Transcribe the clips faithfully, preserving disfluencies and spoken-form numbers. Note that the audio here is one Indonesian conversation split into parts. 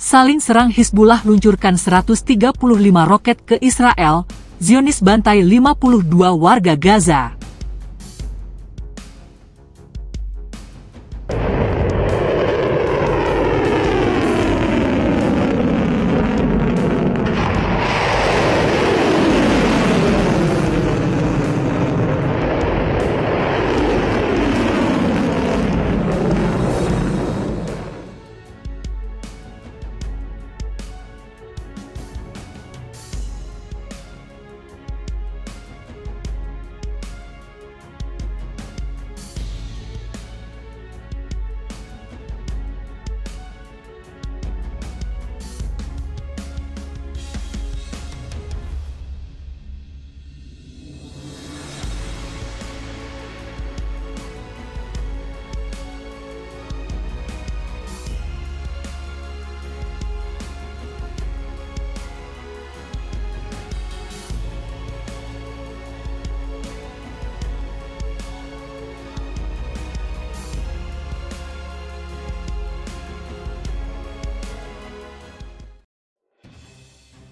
saling serang. Hizbullah luncurkan seratus tiga puluh lima roket ke Israel, Zionis bantai lima puluh dua warga Gaza.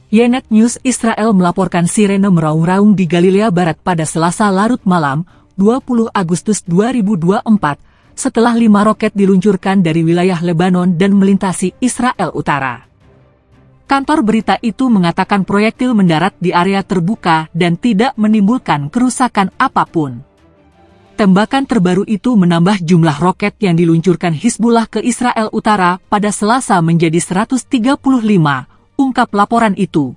Ynet News Israel melaporkan sirene meraung-raung di Galilea Barat pada Selasa larut malam, dua puluh Agustus dua ribu dua puluh empat, setelah lima roket diluncurkan dari wilayah Lebanon dan melintasi Israel Utara. Kantor berita itu mengatakan proyektil mendarat di area terbuka dan tidak menimbulkan kerusakan apapun. Tembakan terbaru itu menambah jumlah roket yang diluncurkan Hizbullah ke Israel Utara pada Selasa menjadi seratus tiga puluh lima, ungkap laporan itu.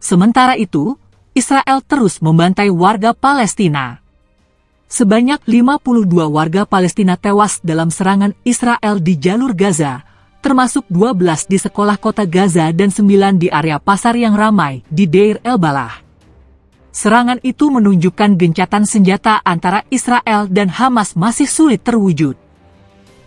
Sementara itu, Israel terus membantai warga Palestina. Sebanyak lima puluh dua warga Palestina tewas dalam serangan Israel di jalur Gaza, termasuk dua belas di sekolah kota Gaza dan sembilan di area pasar yang ramai di Deir el-Balah. Serangan itu menunjukkan gencatan senjata antara Israel dan Hamas masih sulit terwujud.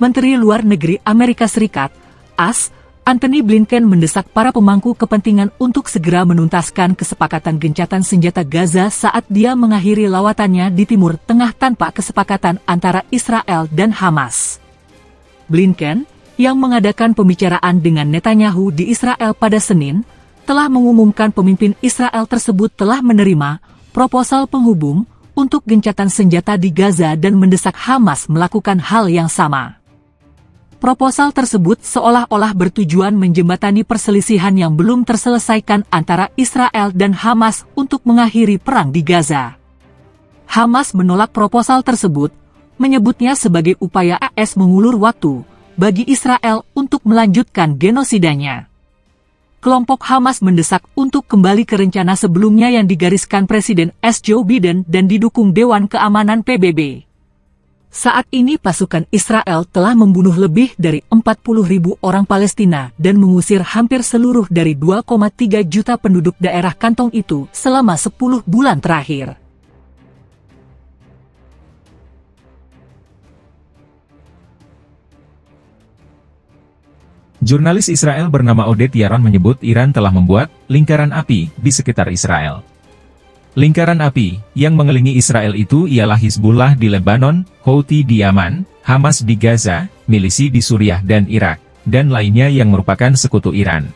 Menteri Luar Negeri Amerika Serikat, A S, Anthony Blinken mendesak para pemangku kepentingan untuk segera menuntaskan kesepakatan gencatan senjata Gaza saat dia mengakhiri lawatannya di Timur Tengah tanpa kesepakatan antara Israel dan Hamas. Blinken, yang mengadakan pembicaraan dengan Netanyahu di Israel pada Senin, telah mengumumkan pemimpin Israel tersebut telah menerima proposal penghubung untuk gencatan senjata di Gaza dan mendesak Hamas melakukan hal yang sama. Proposal tersebut seolah-olah bertujuan menjembatani perselisihan yang belum terselesaikan antara Israel dan Hamas untuk mengakhiri perang di Gaza. Hamas menolak proposal tersebut, menyebutnya sebagai upaya A S mengulur waktu bagi Israel untuk melanjutkan genosidanya. Kelompok Hamas mendesak untuk kembali ke rencana sebelumnya yang digariskan Presiden A S Joe Biden dan didukung Dewan Keamanan P B B. Saat ini pasukan Israel telah membunuh lebih dari empat puluh ribu orang Palestina dan mengusir hampir seluruh dari dua koma tiga juta penduduk daerah kantong itu selama sepuluh bulan terakhir. Jurnalis Israel bernama Oded Yaron menyebut Iran telah membuat lingkaran api di sekitar Israel. Lingkaran api yang mengelilingi Israel itu ialah Hizbullah di Lebanon, Houthi di Yaman, Hamas di Gaza, milisi di Suriah dan Irak, dan lainnya yang merupakan sekutu Iran.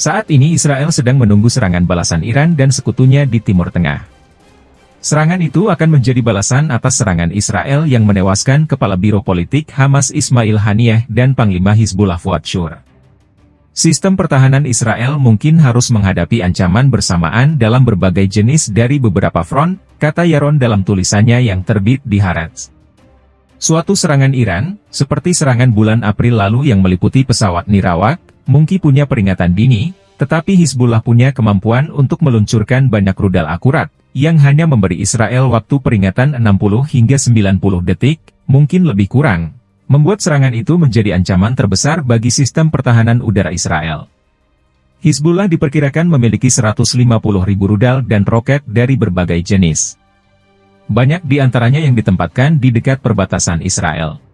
Saat ini Israel sedang menunggu serangan balasan Iran dan sekutunya di Timur Tengah. Serangan itu akan menjadi balasan atas serangan Israel yang menewaskan Kepala Biro Politik Hamas Ismail Haniyeh dan Panglima Hizbullah Fuad Shur. Sistem pertahanan Israel mungkin harus menghadapi ancaman bersamaan dalam berbagai jenis dari beberapa front, kata Yaron dalam tulisannya yang terbit di Haaretz. Suatu serangan Iran, seperti serangan bulan April lalu yang meliputi pesawat nirawak, mungkin punya peringatan dini, tetapi Hizbullah punya kemampuan untuk meluncurkan banyak rudal akurat, yang hanya memberi Israel waktu peringatan enam puluh hingga sembilan puluh detik, mungkin lebih kurang. Membuat serangan itu menjadi ancaman terbesar bagi sistem pertahanan udara Israel. Hizbullah diperkirakan memiliki seratus lima puluh ribu rudal dan roket dari berbagai jenis. Banyak di antaranya yang ditempatkan di dekat perbatasan Israel.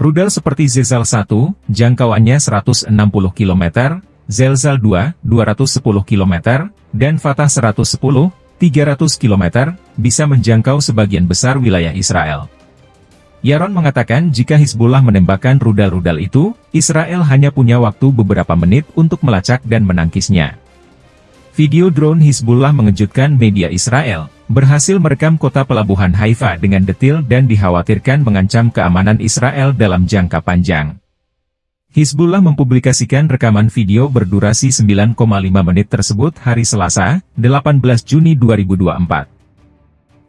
Rudal seperti Zelzal satu, jangkauannya seratus enam puluh kilometer, Zelzal dua, dua ratus sepuluh kilometer, dan Fatah seratus sepuluh, tiga ratus kilometer, bisa menjangkau sebagian besar wilayah Israel. Yaron mengatakan jika Hizbullah menembakkan rudal-rudal itu, Israel hanya punya waktu beberapa menit untuk melacak dan menangkisnya. Video drone Hizbullah mengejutkan media Israel, berhasil merekam kota pelabuhan Haifa dengan detil dan dikhawatirkan mengancam keamanan Israel dalam jangka panjang. Hizbullah mempublikasikan rekaman video berdurasi sembilan koma lima menit tersebut hari Selasa, delapan belas Juni dua ribu dua puluh empat.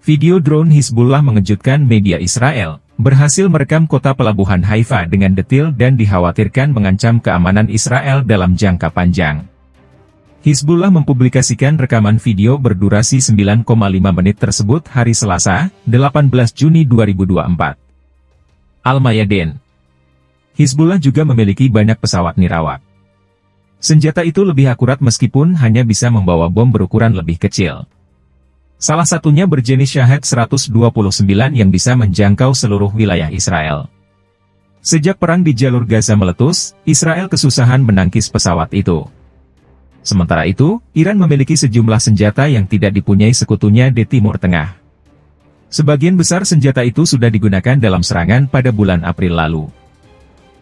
Video drone Hizbullah mengejutkan media Israel, berhasil merekam kota pelabuhan Haifa dengan detil dan dikhawatirkan mengancam keamanan Israel dalam jangka panjang. Hizbullah mempublikasikan rekaman video berdurasi sembilan koma lima menit tersebut hari Selasa, delapan belas Juni dua ribu dua puluh empat. Al-Mayadeen. Hizbullah juga memiliki banyak pesawat nirawak. Senjata itu lebih akurat meskipun hanya bisa membawa bom berukuran lebih kecil. Salah satunya berjenis Shahed seratus dua puluh sembilan yang bisa menjangkau seluruh wilayah Israel. Sejak perang di jalur Gaza meletus, Israel kesusahan menangkis pesawat itu. Sementara itu, Iran memiliki sejumlah senjata yang tidak dipunyai sekutunya di Timur Tengah. Sebagian besar senjata itu sudah digunakan dalam serangan pada bulan April lalu.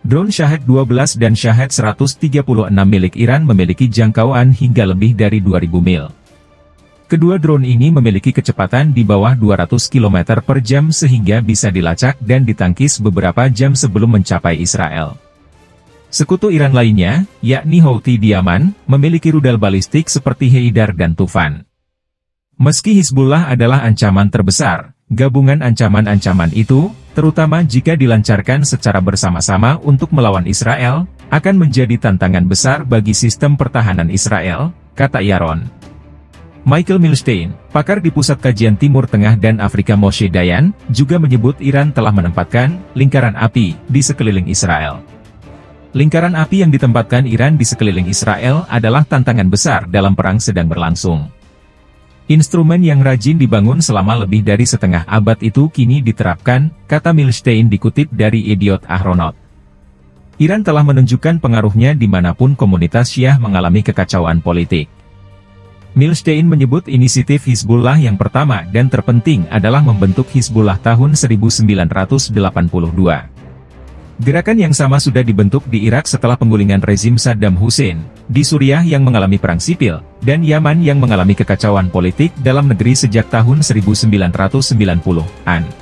Drone Shahed dua belas dan Shahed seratus tiga puluh enam milik Iran memiliki jangkauan hingga lebih dari dua ribu mil. Kedua drone ini memiliki kecepatan di bawah dua ratus kilometer per jam sehingga bisa dilacak dan ditangkis beberapa jam sebelum mencapai Israel. Sekutu Iran lainnya, yakni Houthi di Yaman, memiliki rudal balistik seperti Heidar dan Tufan. Meski Hizbullah adalah ancaman terbesar, gabungan ancaman-ancaman itu, terutama jika dilancarkan secara bersama-sama untuk melawan Israel, akan menjadi tantangan besar bagi sistem pertahanan Israel, kata Yaron. Michael Milstein, pakar di Pusat Kajian Timur Tengah dan Afrika Moshe Dayan, juga menyebut Iran telah menempatkan lingkaran api di sekeliling Israel. Lingkaran api yang ditempatkan Iran di sekeliling Israel adalah tantangan besar dalam perang sedang berlangsung. Instrumen yang rajin dibangun selama lebih dari setengah abad itu kini diterapkan, kata Milstein dikutip dari Idiot Ahronot. Iran telah menunjukkan pengaruhnya dimanapun komunitas Syiah mengalami kekacauan politik. Milstein menyebut inisiatif Hizbullah yang pertama dan terpenting adalah membentuk Hizbullah tahun seribu sembilan ratus delapan puluh dua. Gerakan yang sama sudah dibentuk di Irak setelah penggulingan rezim Saddam Hussein, di Suriah yang mengalami perang sipil, dan Yaman yang mengalami kekacauan politik dalam negeri sejak tahun seribu sembilan ratus sembilan puluhan.